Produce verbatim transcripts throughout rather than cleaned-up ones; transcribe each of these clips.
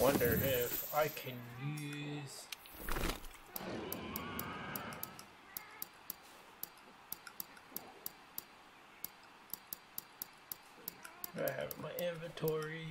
wonder if I can use... I have it in my inventory.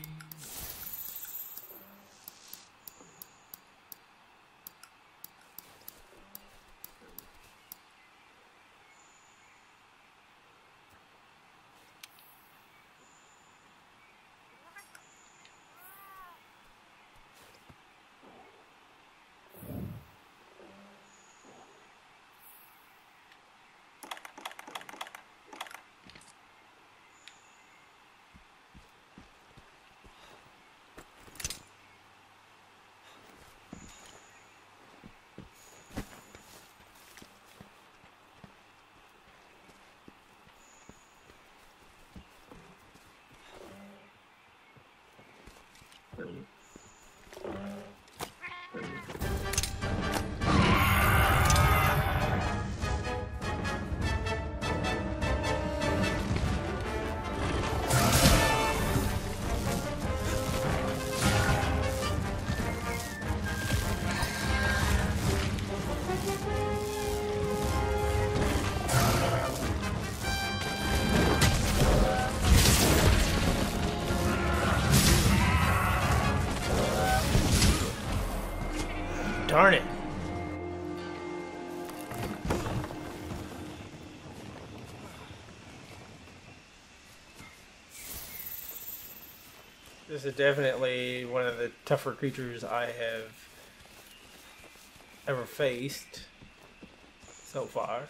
Darn it. This is definitely one of the tougher creatures I have ever faced so far.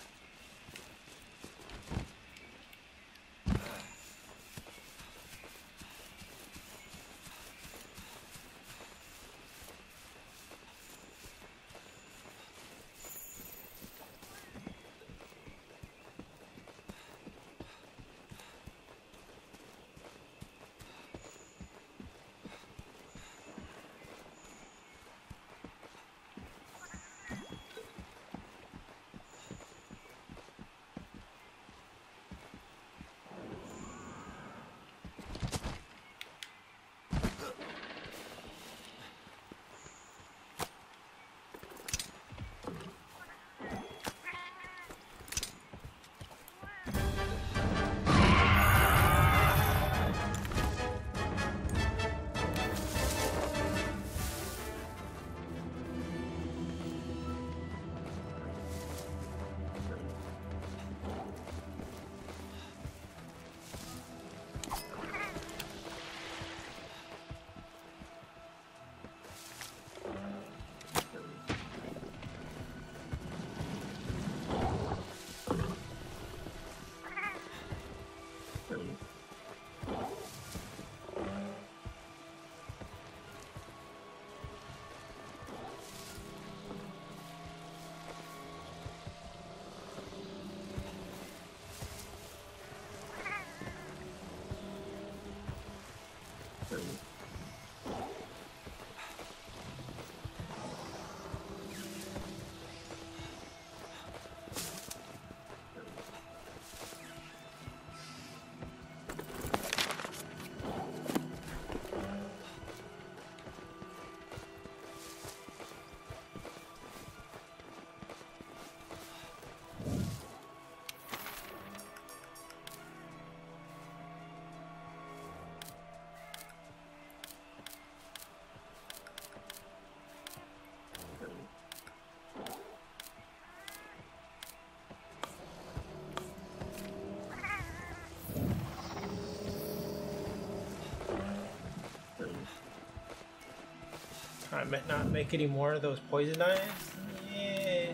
I might not make any more of those poison knives. Yeah.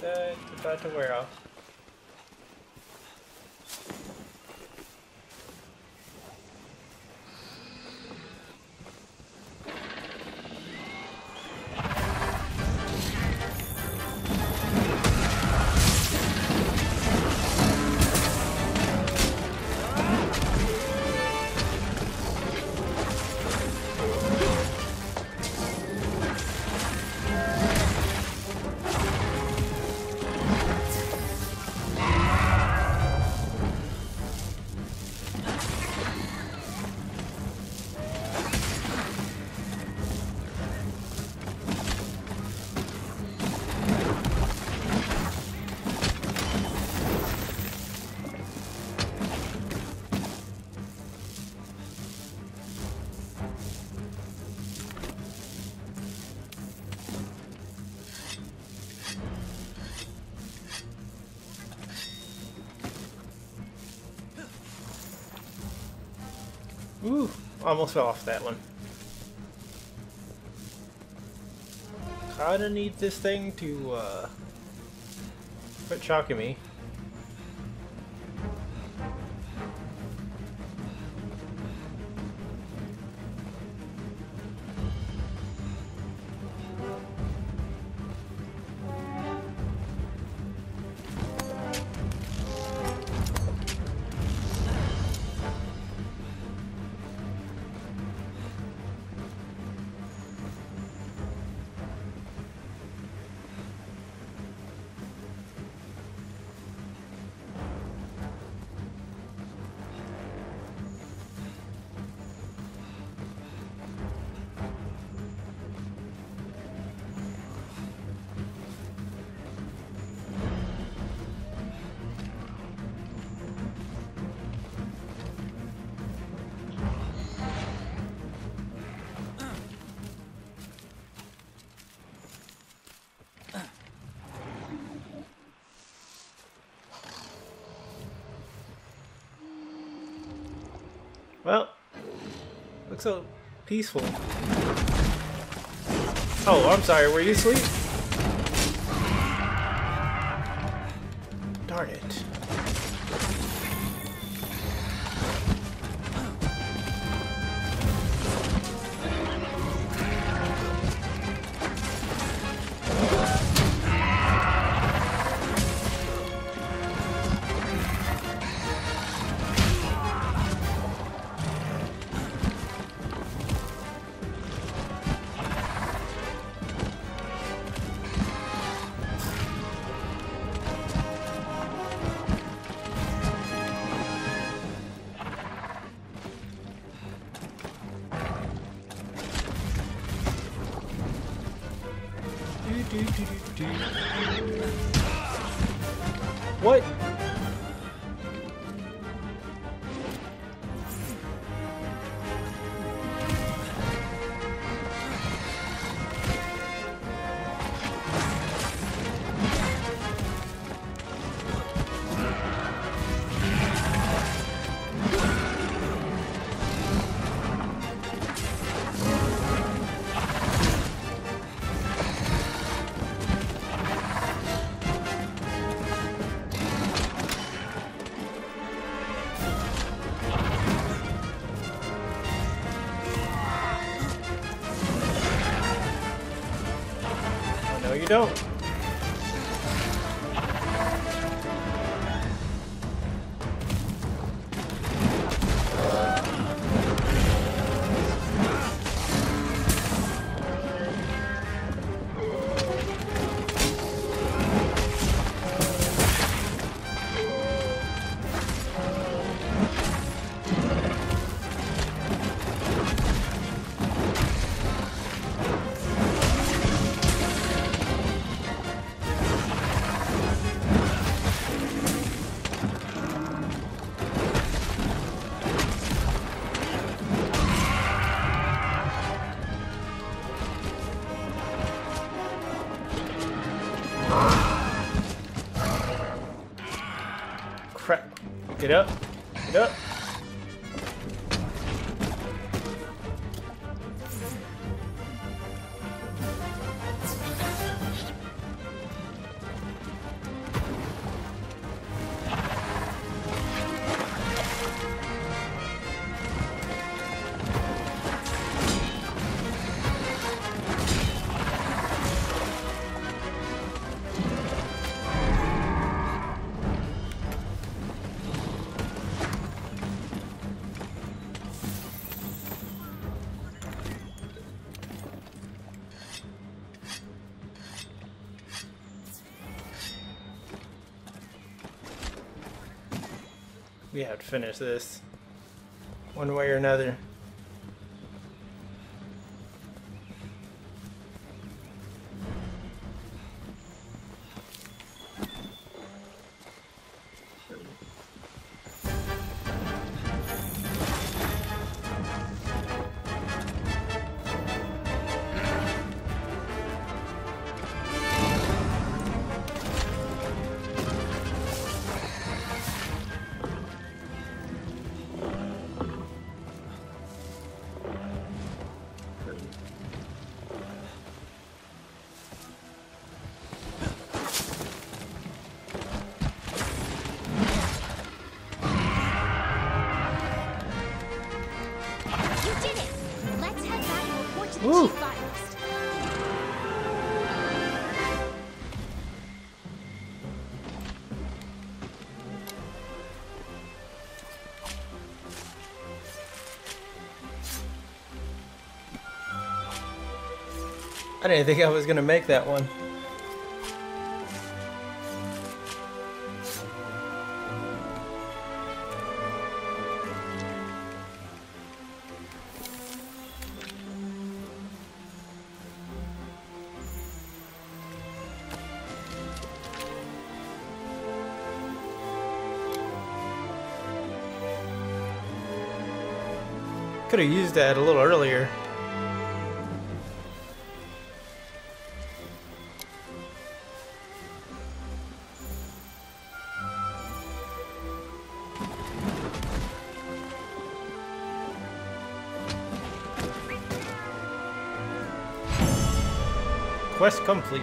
That's about to wear off. Ooh, almost fell off that one. Kinda need this thing to uh, quit shocking me. Well, looks so peaceful. Oh, I'm sorry, were you asleep? Darn it. What? Don't. Get up, get up. We have to finish this one way or another. I didn't think I was gonna make that one. Could have used that a little earlier. Quest complete.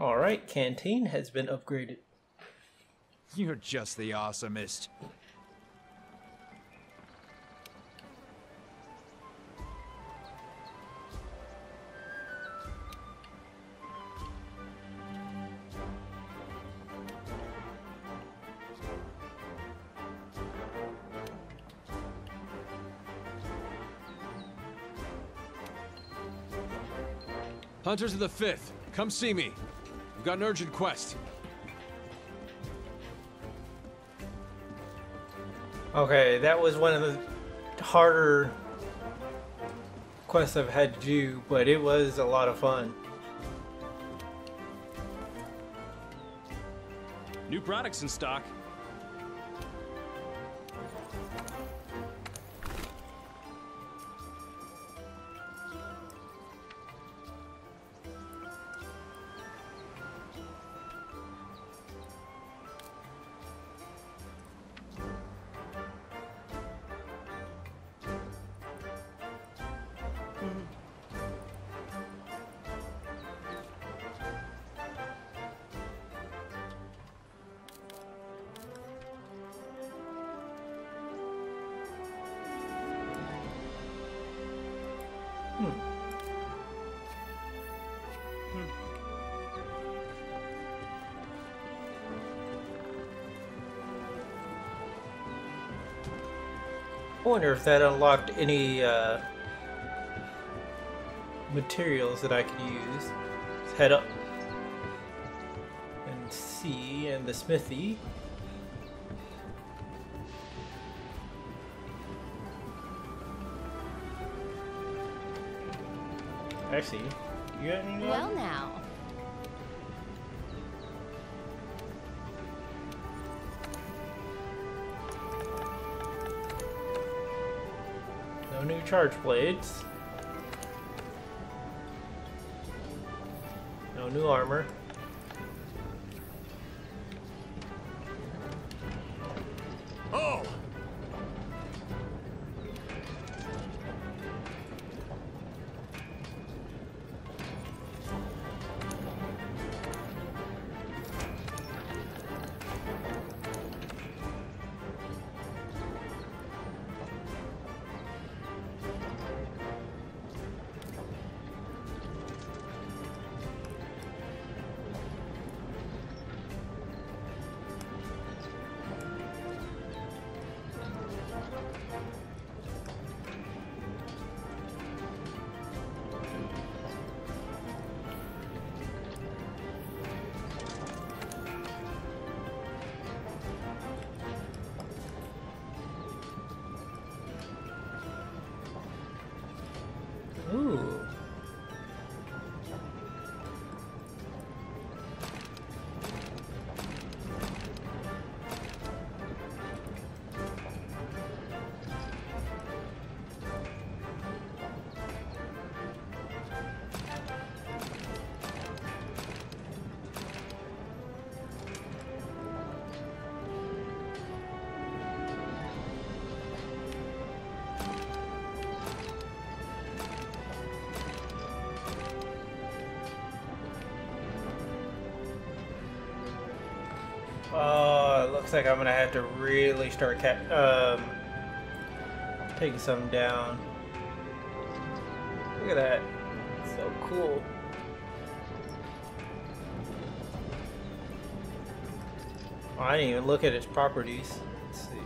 Alright, canteen has been upgraded. You're just the awesomest. Hunters of the Fifth, come see me. We've got an urgent quest. Okay, that was one of the harder quests I've had to do, but it was a lot of fun. New products in stock. I wonder if that unlocked any uh, materials that I could use. Let's head up and see, and the smithy. Actually, you got any? Well, now. New charge blades. No new armor. Oh! Oh, it looks like I'm gonna have to really start cat um taking some down. Look at that. It's so cool. Oh, I didn't even look at its properties. Let's see.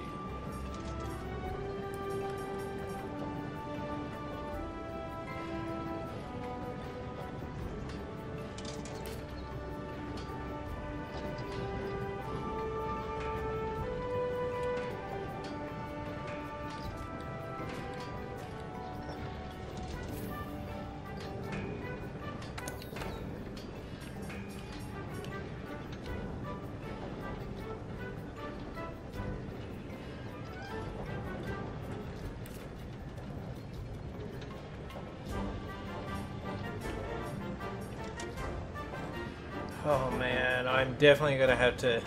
Oh man, I'm definitely gonna have to.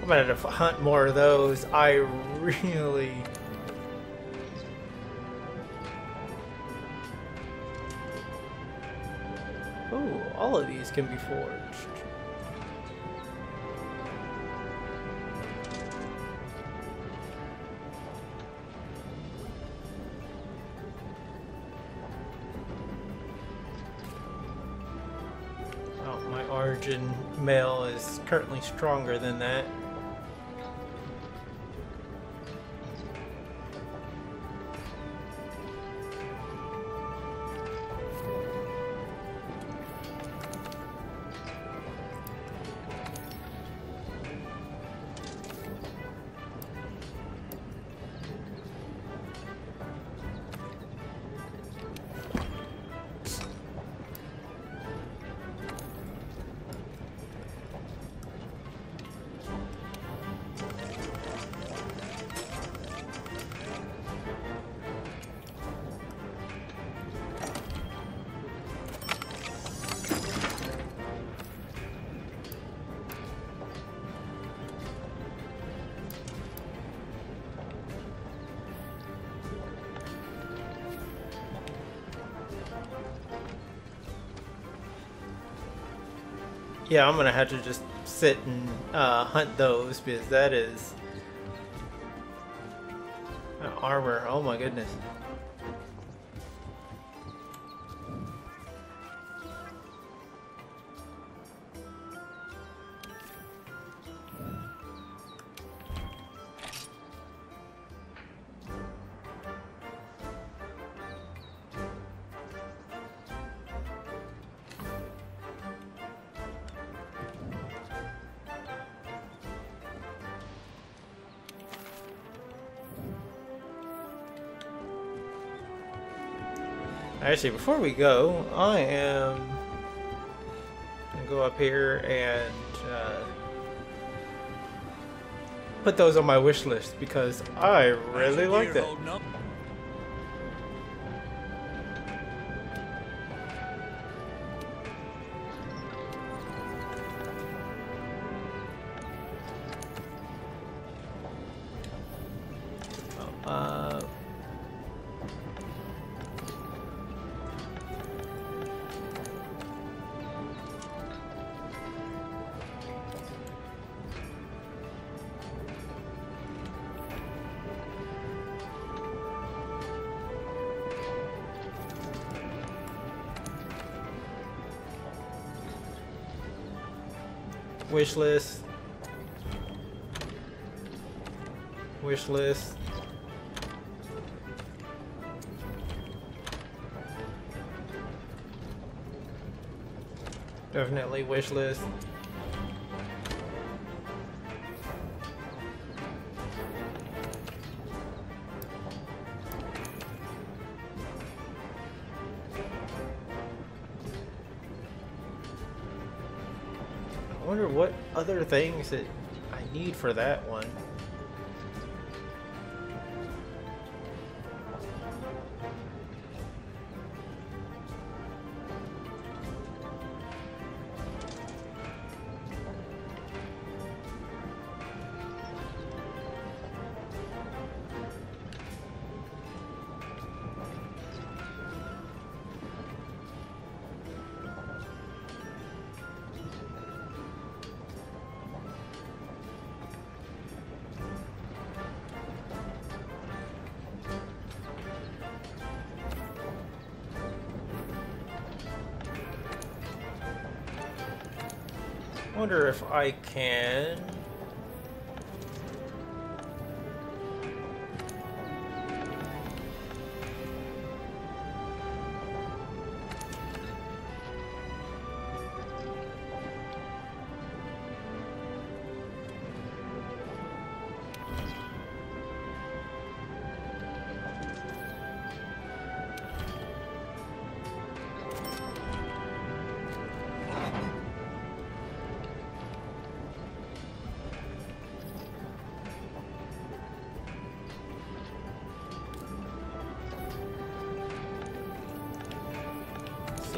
I'm gonna have to hunt more of those. I really. Ooh, all of these can be forged. Oh, my origin mail is currently stronger than that. Yeah, I'm gonna have to just sit and uh, hunt those because that is uh, armor. Oh my goodness. Actually, before we go, I am going to go up here and uh, put those on my wish list because I really like that. Wish list. Wish list. Definitely wish list. I wonder what other things that I need for that one. I wonder if I can...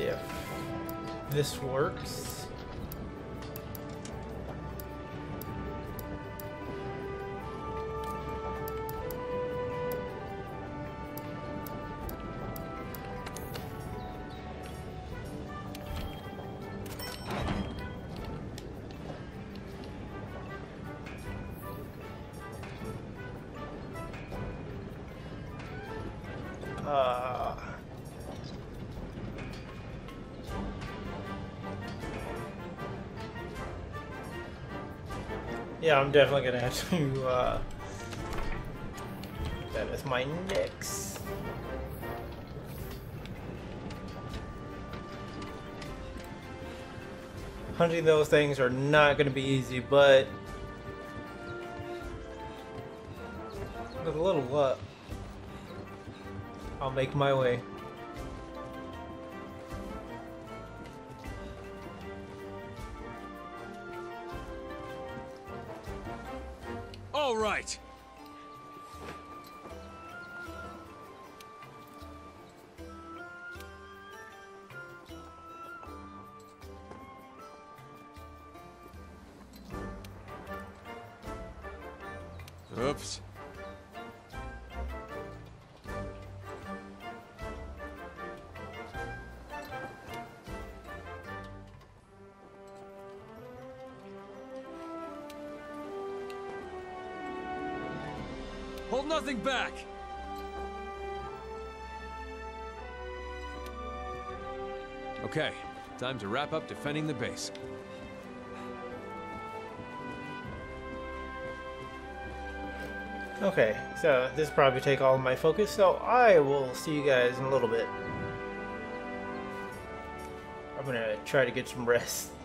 If this works. Uh Yeah, I'm definitely gonna have to, uh, that is my next. Hunting those things are not gonna be easy, but with a little luck, I'll make my way. All right. Oops. Hold nothing back! Okay, time to wrap up defending the base. Okay, so this probably take all of my focus, so I will see you guys in a little bit. I'm gonna try to get some rest.